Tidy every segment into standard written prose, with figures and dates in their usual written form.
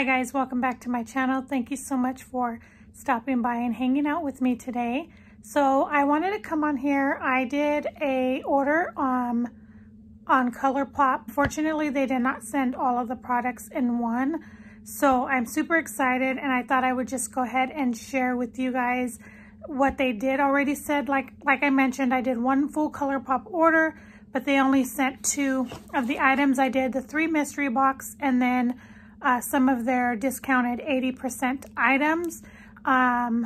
Hi guys, welcome back to my channel. Thank you so much for stopping by and hanging out with me today. So I wanted to come on here. I did a order on ColourPop. Fortunately, they did not send all of the products in one. So I'm super excited, and I thought I would just go ahead and share with you guys what they did already said. Like I mentioned, I did one full ColourPop order, but they only sent two of the items. I did the 3 mystery box and then some of their discounted 80% items on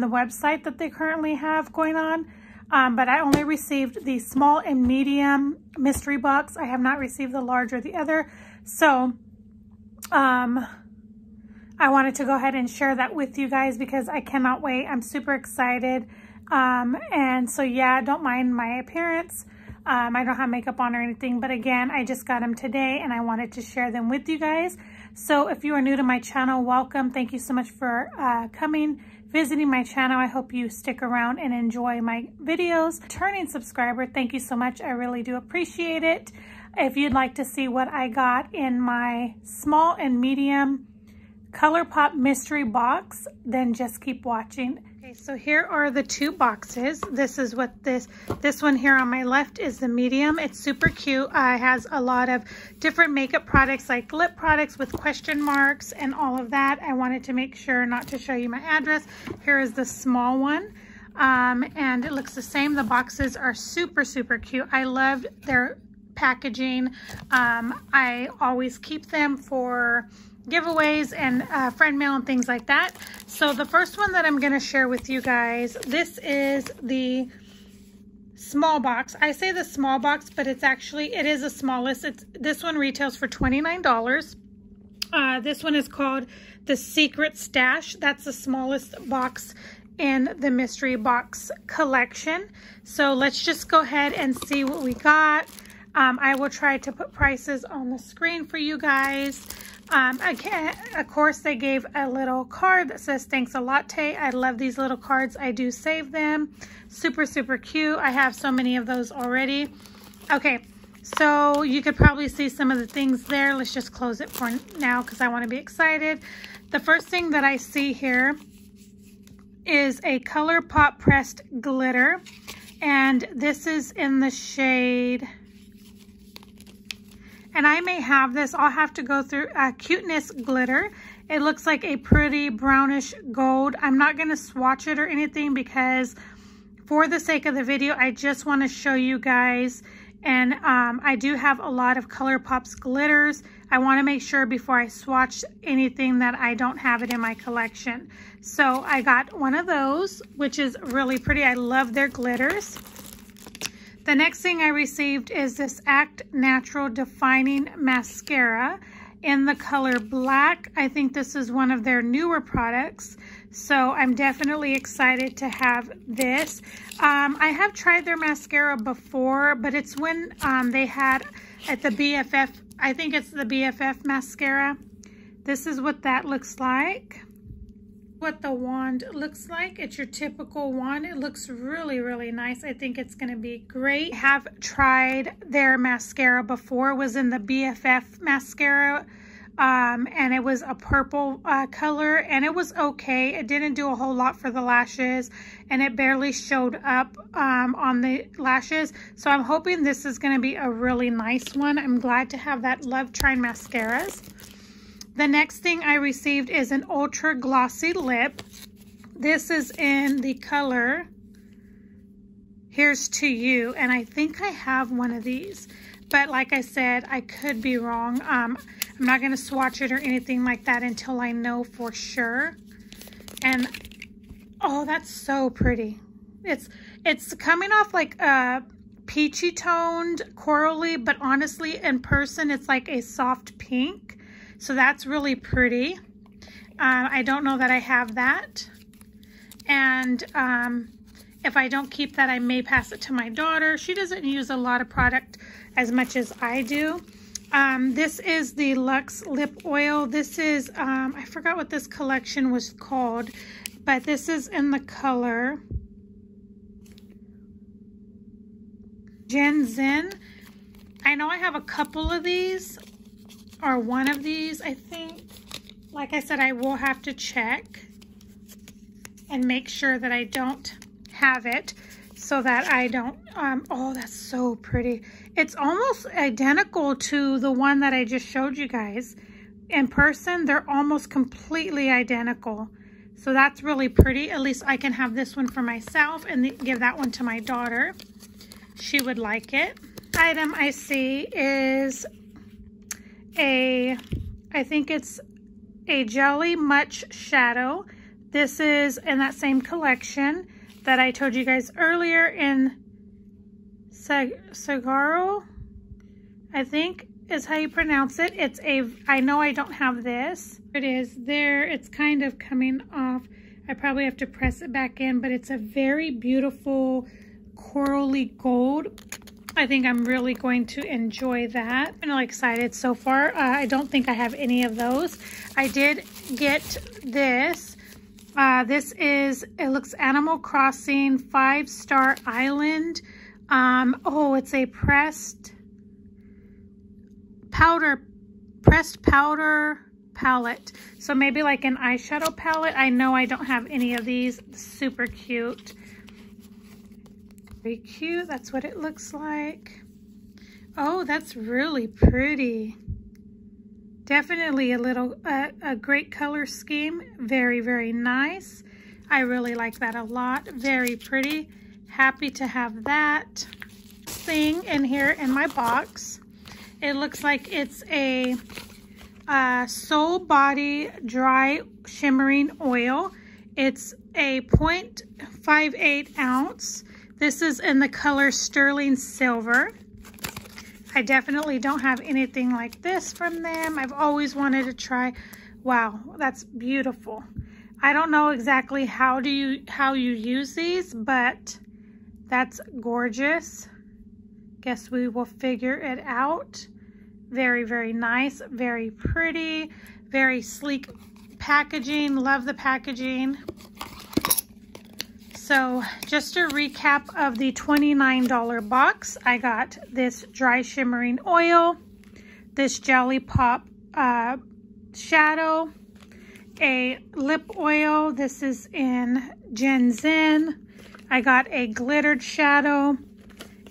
the website that they currently have going on. But I only received the small and medium mystery box. I have not received the large or the other. So I wanted to go ahead and share that with you guys because I cannot wait. I'm super excited. And so, yeah, don't mind my appearance. I don't have makeup on or anything. But again, I just got them today and I wanted to share them with you guys. So if you are new to my channel, welcome. Thank you so much for visiting my channel. I hope you stick around and enjoy my videos. Returning subscriber, thank you so much. I really do appreciate it. If you'd like to see what I got in my small and medium ColourPop mystery box, then just keep watching. Okay, so here are the two boxes. This is what this one here on my left is the medium. It's super cute. It has a lot of different makeup products, like lip products with question marks and all of that. I wanted to make sure not to show you my address. Here is the small one. And it looks the same. The boxes are super, super cute. I loved their packaging. I always keep them for giveaways and friend mail and things like that. So the first one that I'm going to share with you guys, this is the small box. I say the small box, but it's actually, it is the smallest. This one retails for $29. This one is called the Secret Stash. That's the smallest box in the mystery box collection. So let's just go ahead and see what we got. I will try to put prices on the screen for you guys. Again, of course, they gave a little card that says, thanks a latte. I love these little cards. I do save them. Super, super cute. I have so many of those already. Okay, so you could probably see some of the things there. Let's just close it for now because I want to be excited. The first thing that I see here is a ColourPop pressed glitter. And this is in the shade... And I may have this. I'll have to go through Cuteness Glitter. It looks like a pretty brownish gold. I'm not going to swatch it or anything because for the sake of the video, I just want to show you guys. And I do have a lot of ColourPop's glitters. I want to make sure before I swatch anything that I don't have it in my collection. So I got one of those, which is really pretty. I love their glitters. The next thing I received is this Act Natural Defining Mascara in the color black. I think this is one of their newer products, so I'm definitely excited to have this. I have tried their mascara before, but it's when they had at the BFF, I think it's the BFF mascara. This is what that looks like. What the wand looks like. It's your typical wand. It looks really, really nice. I think it's going to be great. I have tried their mascara before. It was in the BFF mascara, and it was a purple color, and it was okay. It didn't do a whole lot for the lashes, and it barely showed up on the lashes. So I'm hoping this is going to be a really nice one. I'm glad to have that. Love trying mascaras. The next thing I received is an ultra glossy lip. This is in the color Here's to You, and I think I have one of these, but like I said, I could be wrong. I'm not going to swatch it or anything like that until I know for sure. And oh, that's so pretty. It's coming off like a peachy toned corally, but honestly in person it's like a soft pink. So that's really pretty. I don't know that I have that. And if I don't keep that, I may pass it to my daughter. She doesn't use a lot of product as much as I do. This is the Luxe Lip Oil. This is, I forgot what this collection was called, but this is in the color Gen Zen. I know I have a couple of these. Or one of these, I think. Like I said, I will have to check and make sure that I don't have it so that I don't, oh, that's so pretty. It's almost identical to the one that I just showed you guys. In person, they're almost completely identical. So that's really pretty. At least I can have this one for myself and give that one to my daughter. She would like it. Item I see is a, I think it's a Jelly Much shadow. This is in that same collection that I told you guys earlier in Sagaro, I think is how you pronounce it. It's a, I know I don't have this. It is there, it's kind of coming off. I probably have to press it back in, but it's a very beautiful corally gold. I think I'm really going to enjoy that. I'm really excited so far. I don't think I have any of those. I did get this. This is, it looks Animal Crossing 5-Star Island. Oh, it's a pressed powder palette. So maybe like an eyeshadow palette. I know I don't have any of these. Super cute. Very cute. That's what it looks like. Oh, that's really pretty. Definitely a little, a great color scheme. Very, very nice. I really like that a lot. Very pretty. Happy to have that thing in here in my box. It looks like it's a Soul Body Dry Shimmering Oil. It's a 0.58 ounce. This is in the color Sterling Silver. I definitely don't have anything like this from them. I've always wanted to try. Wow, that's beautiful. I don't know exactly how you use these, but that's gorgeous. Guess we will figure it out. Very, very nice, very pretty, very sleek packaging. Love the packaging. So just a recap of the $29 box, I got this dry shimmering oil, this Jelly Pop shadow, a lip oil. This is in Gen Zen. I got a glittered shadow,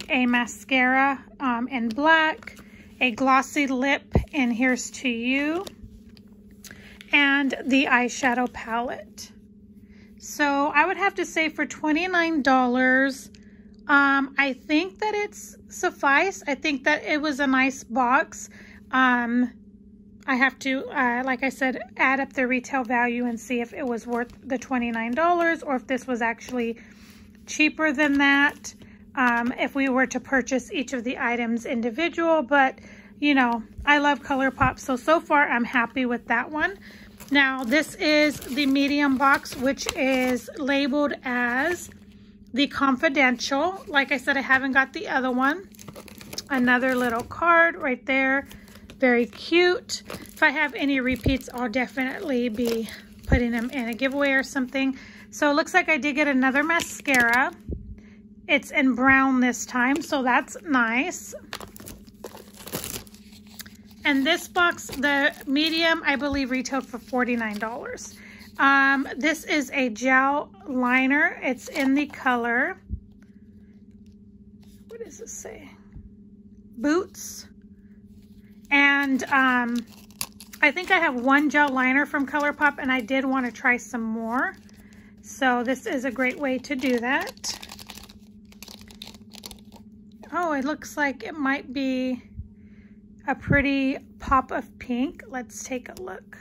a mascara in black, a glossy lip, and Here's to You, and the eyeshadow palette. So I would have to say for $29, I think that it's suffice. I think that it was a nice box. I have to, like I said, add up the retail value and see if it was worth the $29 or if this was actually cheaper than that, if we were to purchase each of the items individual. But, you know, I love ColourPop. So far I'm happy with that one. Now, this is the medium box, which is labeled as the Confidential. Like I said, I haven't got the other one. Another little card right there. Very cute. If I have any repeats, I'll definitely be putting them in a giveaway or something. So it looks like I did get another mascara. It's in brown this time, so that's nice. And this box, the medium, I believe retailed for $49. This is a gel liner. It's in the color, what does it say? Boots. And I think I have one gel liner from ColourPop, and I did want to try some more. So this is a great way to do that. Oh, it looks like it might be a pretty pop of pink. Let's take a look.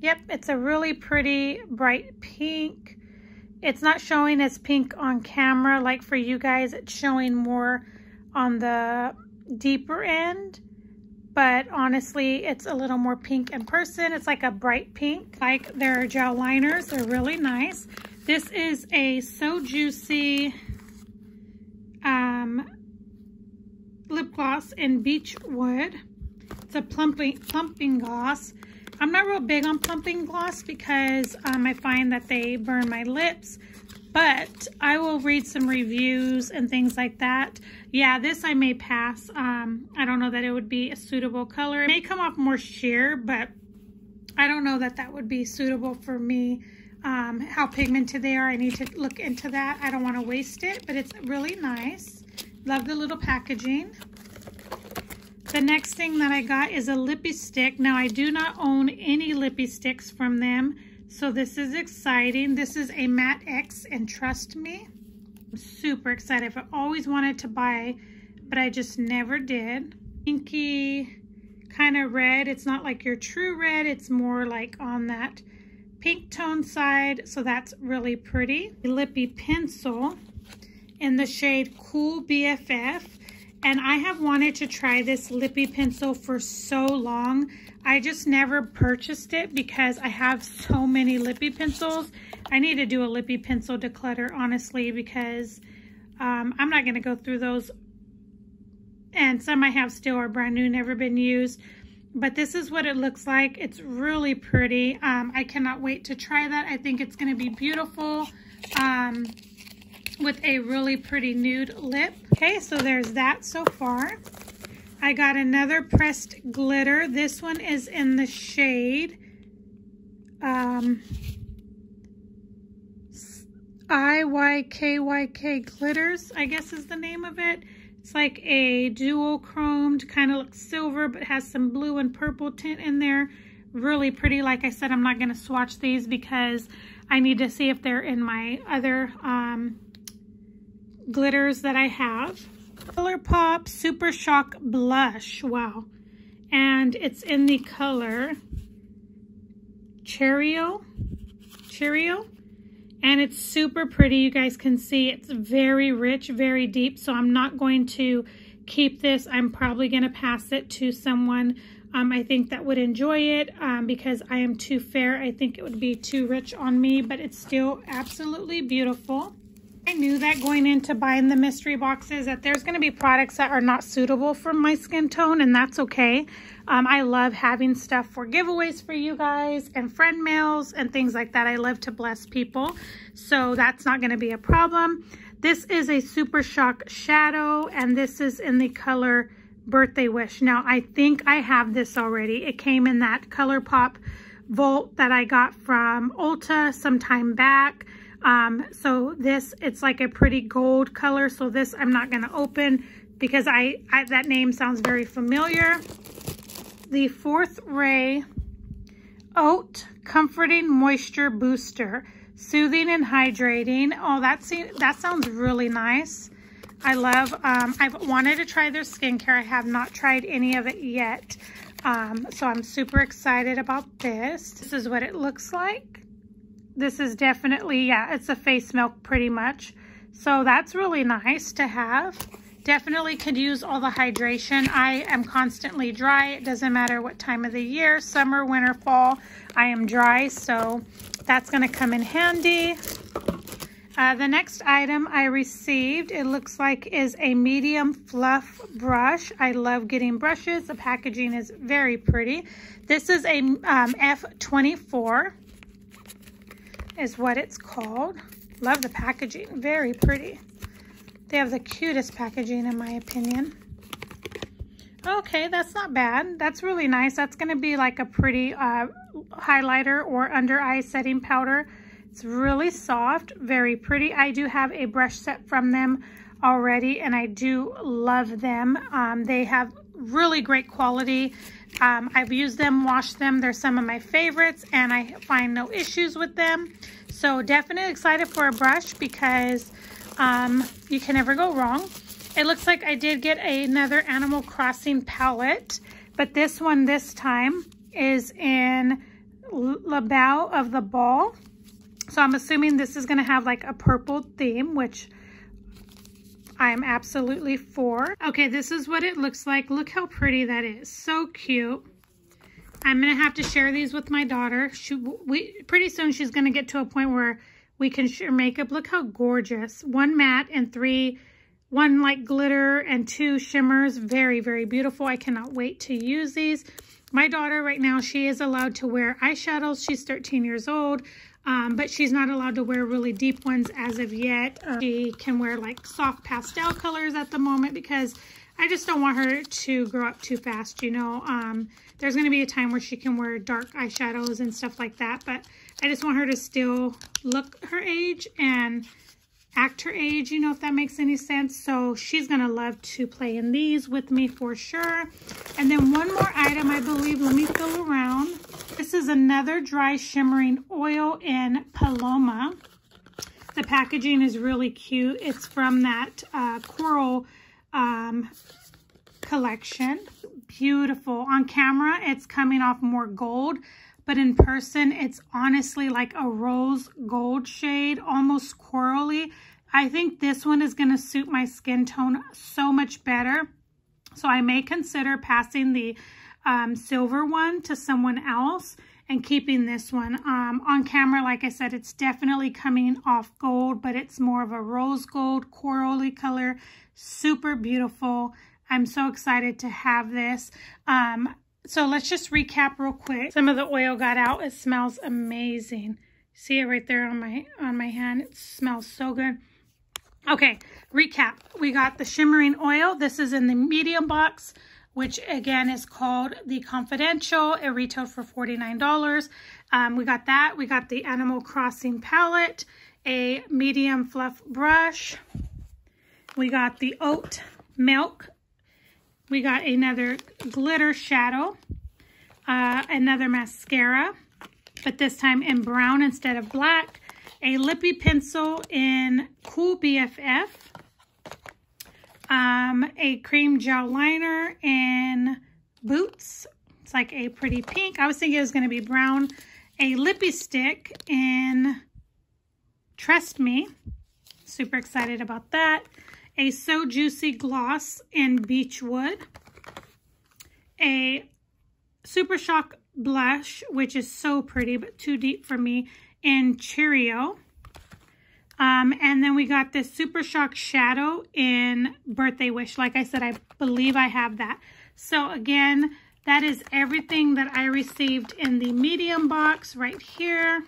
Yep, it's a really pretty bright pink. It's not showing as pink on camera. Like for you guys, it's showing more on the deeper end. But honestly, it's a little more pink in person. It's like a bright pink. Like their gel liners, they're really nice. This is a So Juicy lip gloss in Beechwood. It's a plumping gloss. I'm not real big on plumping gloss because I find that they burn my lips, but I will read some reviews and things like that. Yeah, this I may pass. I don't know that it would be a suitable color. It may come off more sheer, but I don't know that that would be suitable for me. How pigmented they are, I need to look into that. I don't want to waste it, but it's really nice. Love the little packaging. The next thing that I got is a lippy stick. Now, I do not own any lippy sticks from them, so this is exciting. This is a Matte X, and trust me, I'm super excited. I've always wanted to buy, but I just never did. Pinky kind of red. It's not like your true red. It's more like on that pink tone side, so that's really pretty. A lippy pencil in the shade Cool BFF, and I have wanted to try this lippy pencil for so long. I just never purchased it because I have so many lippy pencils. I need to do a lippy pencil declutter, honestly, because I'm not going to go through those. And some I have still are brand new, never been used. But this is what it looks like. It's really pretty. I cannot wait to try that. I think it's going to be beautiful with a really pretty nude lip. Okay, so there's that so far. I got another pressed glitter. This one is in the shade IYKYK Glitters, I guess is the name of it. It's like a duo-chromed, kind of looks silver, but has some blue and purple tint in there. Really pretty. Like I said, I'm not going to swatch these because I need to see if they're in my other glitters that I have. ColourPop Super Shock Blush. Wow. And it's in the color Cheerio. Cheerio? And it's super pretty. You guys can see it's very rich, very deep. So I'm not going to keep this. I'm probably going to pass it to someone I think that would enjoy it because I am too fair. I think it would be too rich on me, but it's still absolutely beautiful. I knew that going into buying the mystery boxes that there's going to be products that are not suitable for my skin tone, and that's okay. I love having stuff for giveaways for you guys and friend mails and things like that. I love to bless people, so that's not going to be a problem. This is a Super Shock Shadow, and this is in the color Birthday Wish. Now, I think I have this already. It came in that ColourPop Volt that I got from Ulta some time back. So this, it's like a pretty gold color. So this I'm not going to open because I that name sounds very familiar. The Fourth Ray Oat Comforting Moisture Booster. Soothing and hydrating. Oh, that sounds really nice. I love, I've wanted to try their skincare. I have not tried any of it yet. So I'm super excited about this. This is what it looks like. This is definitely, yeah, it's a face milk pretty much. So that's really nice to have. Definitely could use all the hydration. I am constantly dry. It doesn't matter what time of the year, summer, winter, fall, I am dry. So that's going to come in handy. The next item I received, it looks like, is a medium fluff brush. I love getting brushes. The packaging is very pretty. This is a F24. Is what it's called. Love the packaging. Very pretty. They have the cutest packaging in my opinion. Okay, that's not bad. That's really nice. That's going to be like a pretty highlighter or under eye setting powder. It's really soft. Very pretty. I do have a brush set from them already, and I do love them. They have really great quality. I've used them, washed them. They're some of my favorites, and I find no issues with them. So definitely excited for a brush because you can never go wrong. It looks like I did get another Animal Crossing palette, but this one this time is in LaBelle of the Ball. So I'm assuming this is going to have like a purple theme, which I'm absolutely for. Okay, this is what it looks like. Look how pretty that is. So cute. I'm going to have to share these with my daughter. Pretty soon she's going to get to a point where we can share makeup. Look how gorgeous. One matte and one like glitter and two shimmers. Very, very beautiful. I cannot wait to use these. My daughter right now, she is allowed to wear eyeshadows. She's 13 years old. But she's not allowed to wear really deep ones as of yet. She can wear like soft pastel colors at the moment because I just don't want her to grow up too fast, you know. There's going to be a time where she can wear dark eyeshadows and stuff like that, but I just want her to still look her age and act her age, you know, if that makes any sense. So she's going to love to play in these with me for sure. And then one more item, I believe. Let me go around. This is another dry shimmering oil in Paloma. The packaging is really cute. It's from that coral collection. Beautiful. On camera, it's coming off more gold, but in person, it's honestly like a rose gold shade, almost corally. I think this one is going to suit my skin tone so much better. So I may consider passing the silver one to someone else and keeping this one. On camera, like I said, it's definitely coming off gold, but it's more of a rose gold, corally color. Super beautiful. I'm so excited to have this. So let's just recap real quick. Some of the oil got out. It smells amazing. See it right there on my hand. It smells so good. Okay, recap. We got the shimmering oil. This is in the medium box, which again is called the Confidential. It retailed for $49. We got that. We got the Animal Crossing palette, a medium fluff brush. We got the oat milk. We got another glitter shadow, another mascara, but this time in brown instead of black, a lippy pencil in Cool BFF, a cream gel liner in Boots. It's like a pretty pink. I was thinking it was going to be brown. A lippy stick in Trust Me. Super excited about that. A So Juicy gloss in Beechwood, a Super Shock blush, which is so pretty but too deep for me, in Cheerio, and then we got this Super Shock shadow in Birthday Wish. Like I said, I believe I have that. So again, that is everything that I received in the medium box right here.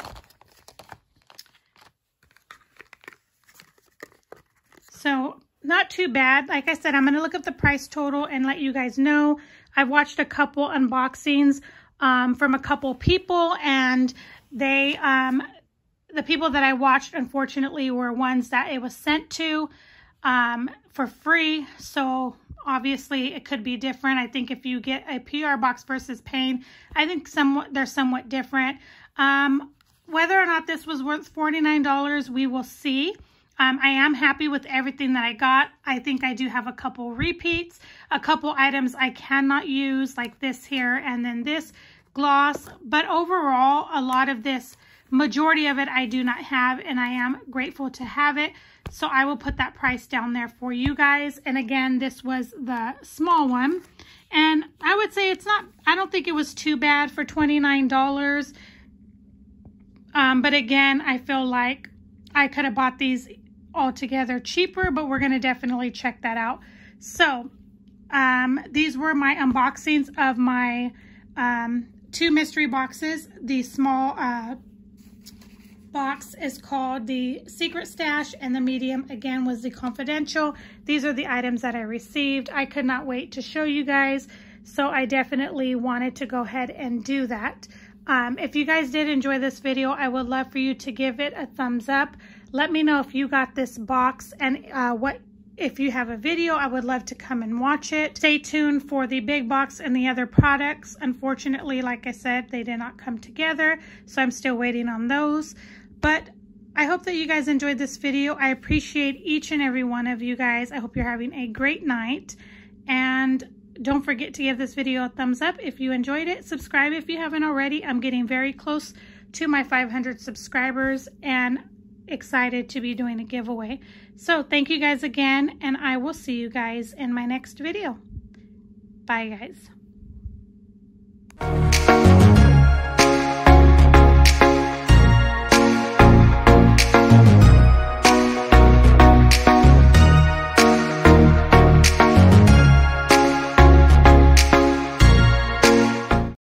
So not too bad. Like I said, I'm going to look up the price total and let you guys know. I've watched a couple unboxings from a couple people, and they, the people that I watched, unfortunately, were ones that it was sent to for free. So obviously it could be different. I think if you get a PR box versus Pain, I think they're somewhat different. Whether or not this was worth $49, we will see. I am happy with everything that I got. I think I do have a couple repeats, a couple items I cannot use, like this here and then this gloss. But overall, a lot of this, majority of it, I do not have, and I am grateful to have it. So I will put that price down there for you guys. And again, this was the small one. And I would say it's not, I don't think it was too bad for $29. But again, I feel like I could have bought these altogether cheaper, but we're going to definitely check that out. So these were my unboxings of my two mystery boxes. The small box is called the Secret Stash, and the medium again was the Confidential. These are the items that I received. I could not wait to show you guys, so I definitely wanted to go ahead and do that. If you guys did enjoy this video, I would love for you to give it a thumbs up. Let me know if you got this box, and if you have a video, I would love to come and watch it. Stay tuned for the big box and the other products. Unfortunately, like I said, they did not come together, so I'm still waiting on those. But I hope that you guys enjoyed this video. I appreciate each and every one of you guys. I hope you're having a great night, and don't forget to give this video a thumbs up if you enjoyed it. Subscribe if you haven't already. I'm getting very close to my 500 subscribers and excited to be doing a giveaway. So thank you guys again, and I will see you guys in my next video. Bye, guys.